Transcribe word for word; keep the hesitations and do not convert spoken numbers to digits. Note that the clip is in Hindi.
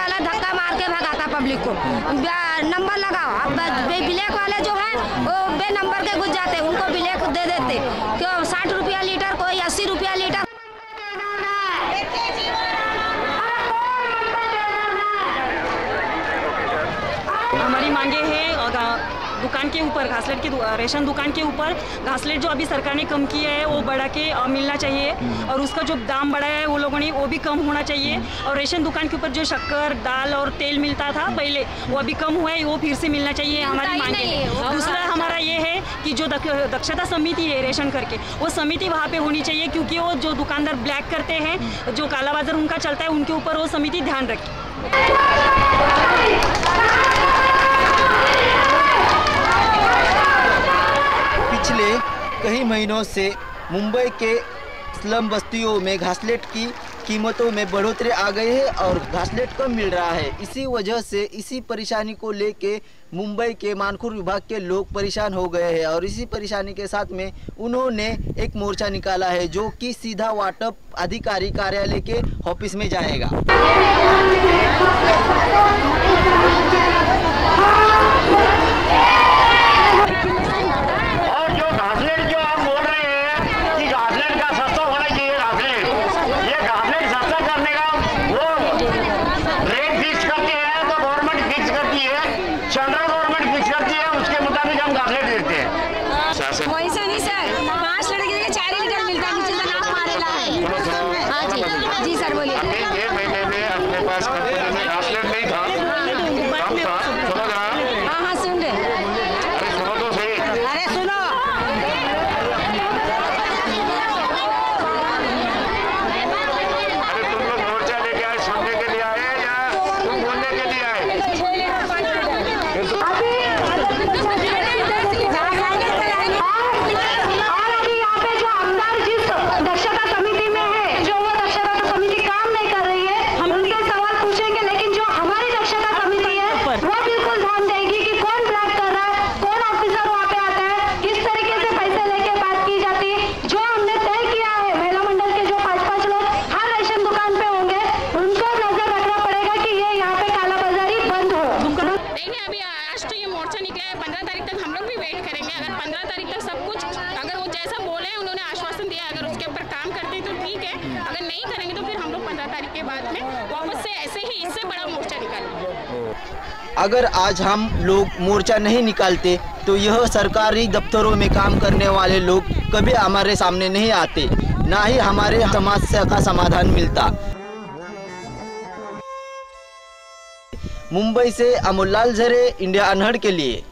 वाला धक्का मार के भगाता पब्लिक को, नंबर लगाओ। अब ब्लैक वाले जो हैं वो बे नंबर के घुस जाते, उनको ब्लैक दे देते। क्यों साठ रुपया लीटर, कोई अस्सी रुपया लीटर। हमारी मांगे है दुकान के ऊपर, घासलेट की दु, रेशन दुकान के ऊपर घासलेट जो अभी सरकार ने कम किया है वो बढ़ा के मिलना चाहिए, और उसका जो दाम बढ़ाया है वो लोगों ने वो भी कम होना चाहिए। और रेशन दुकान के ऊपर जो शक्कर, दाल और तेल मिलता था पहले, वो अभी कम हुआ है, वो फिर से मिलना चाहिए, हमारी मांग है। दूसरा हमारा ये है कि जो दक्षता समिति है रेशन करके, वो समिति वहाँ पर होनी चाहिए, क्योंकि वो जो दुकानदार ब्लैक करते हैं, जो काला बाजार उनका चलता है, उनके ऊपर वो समिति ध्यान रखे। पिछले कई महीनों से मुंबई के स्लम बस्तियों में घासलेट की कीमतों में बढ़ोतरी आ गई है और घासलेट कम मिल रहा है। इसी वजह से, इसी परेशानी को लेके मुंबई के मानखुर विभाग के लोग परेशान हो गए हैं और इसी परेशानी के साथ में उन्होंने एक मोर्चा निकाला है, जो कि सीधा वाटप अधिकारी कार्यालय के ऑफिस में जाएगा। अगर आज हम लोग मोर्चा नहीं निकालते तो यह सरकारी दफ्तरों में काम करने वाले लोग कभी हमारे सामने नहीं आते, ना ही हमारे समस्या का समाधान मिलता। मुंबई से अमोल लालज़रे, इंडिया अनहड़ के लिए।